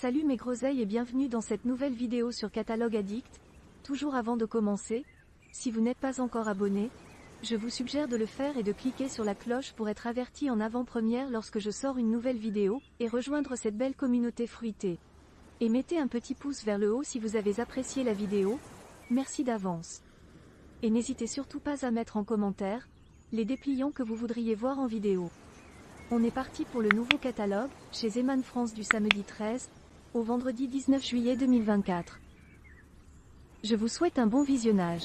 Salut mes groseilles et bienvenue dans cette nouvelle vidéo sur Catalogue Addict. Toujours avant de commencer, si vous n'êtes pas encore abonné, je vous suggère de le faire et de cliquer sur la cloche pour être averti en avant-première lorsque je sors une nouvelle vidéo, et rejoindre cette belle communauté fruitée. Et mettez un petit pouce vers le haut si vous avez apprécié la vidéo, merci d'avance. Et n'hésitez surtout pas à mettre en commentaire les dépliants que vous voudriez voir en vidéo. On est parti pour le nouveau catalogue, chez Zeeman France du samedi 13 au vendredi 19 juillet 2024. Je vous souhaite un bon visionnage.